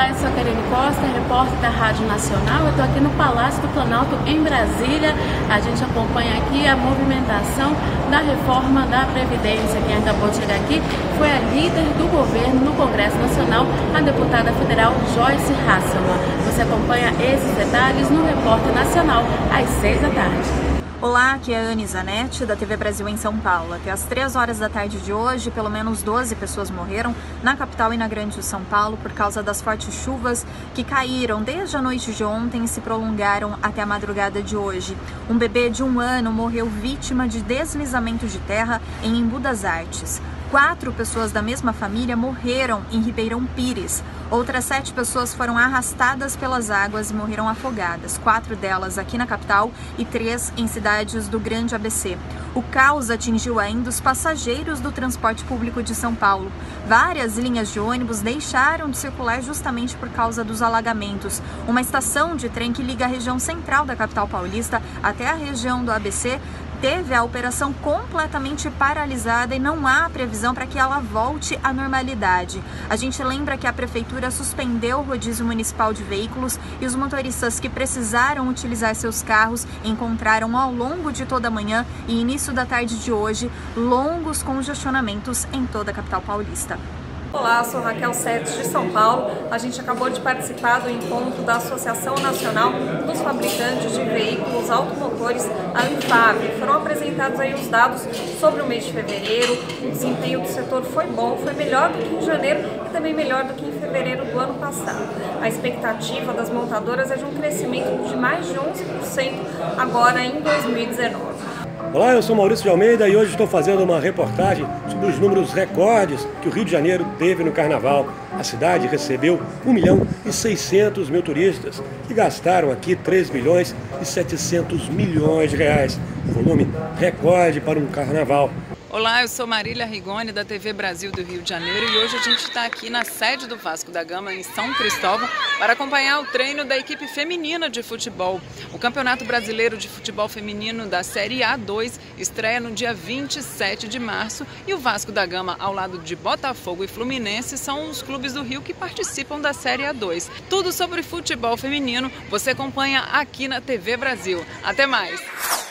Olá, eu sou a Karine Costa, repórter da Rádio Nacional. Eu estou aqui no Palácio do Planalto, em Brasília. A gente acompanha aqui a movimentação da Reforma da Previdência. Quem acabou de chegar aqui foi a líder do governo no Congresso Nacional, a deputada federal Joyce Hasselmann. Você acompanha esses detalhes no Repórter Nacional, às 6 da tarde. Olá, aqui é a Anny Zanetti, da TV Brasil em São Paulo. Até às 3 horas da tarde de hoje, pelo menos 12 pessoas morreram na capital e na Grande de São Paulo por causa das fortes chuvas que caíram desde a noite de ontem e se prolongaram até a madrugada de hoje. Um bebê de 1 ano morreu vítima de deslizamento de terra em Embu das Artes. 4 pessoas da mesma família morreram em Ribeirão Pires. Outras 7 pessoas foram arrastadas pelas águas e morreram afogadas, 4 delas aqui na capital e 3 em cidades do Grande ABC. O caos atingiu ainda os passageiros do transporte público de São Paulo. Várias linhas de ônibus deixaram de circular justamente por causa dos alagamentos. Uma estação de trem que liga a região central da capital paulista até a região do ABC teve a operação completamente paralisada e não há previsão para que ela volte à normalidade. A gente lembra que a prefeitura suspendeu o rodízio municipal de veículos e os motoristas que precisaram utilizar seus carros encontraram ao longo de toda a manhã e início da tarde de hoje longos congestionamentos em toda a capital paulista. Olá, sou Raquel Sertes de São Paulo. A gente acabou de participar do encontro da Associação Nacional dos Fabricantes de Veículos Automotores, a ANFAV. Foram apresentados aí os dados sobre o mês de fevereiro. O desempenho do setor foi bom, foi melhor do que em janeiro e também melhor do que em fevereiro do ano passado. A expectativa das montadoras é de um crescimento de mais de 11% agora em 2019. Olá, eu sou Maurício de Almeida e hoje estou fazendo uma reportagem sobre os números recordes que o Rio de Janeiro teve no Carnaval. A cidade recebeu 1.600.000 turistas e gastaram aqui 3.700.000.000 de reais. Um volume recorde para um carnaval. Olá, eu sou Marília Rigoni, da TV Brasil do Rio de Janeiro, e hoje a gente está aqui na sede do Vasco da Gama, em São Cristóvão, para acompanhar o treino da equipe feminina de futebol. O Campeonato Brasileiro de Futebol Feminino da Série A2 estreia no dia 27 de março e o Vasco da Gama, ao lado de Botafogo e Fluminense, são os clubes do Rio que participam da Série A2. Tudo sobre futebol feminino você acompanha aqui na TV Brasil. Até mais!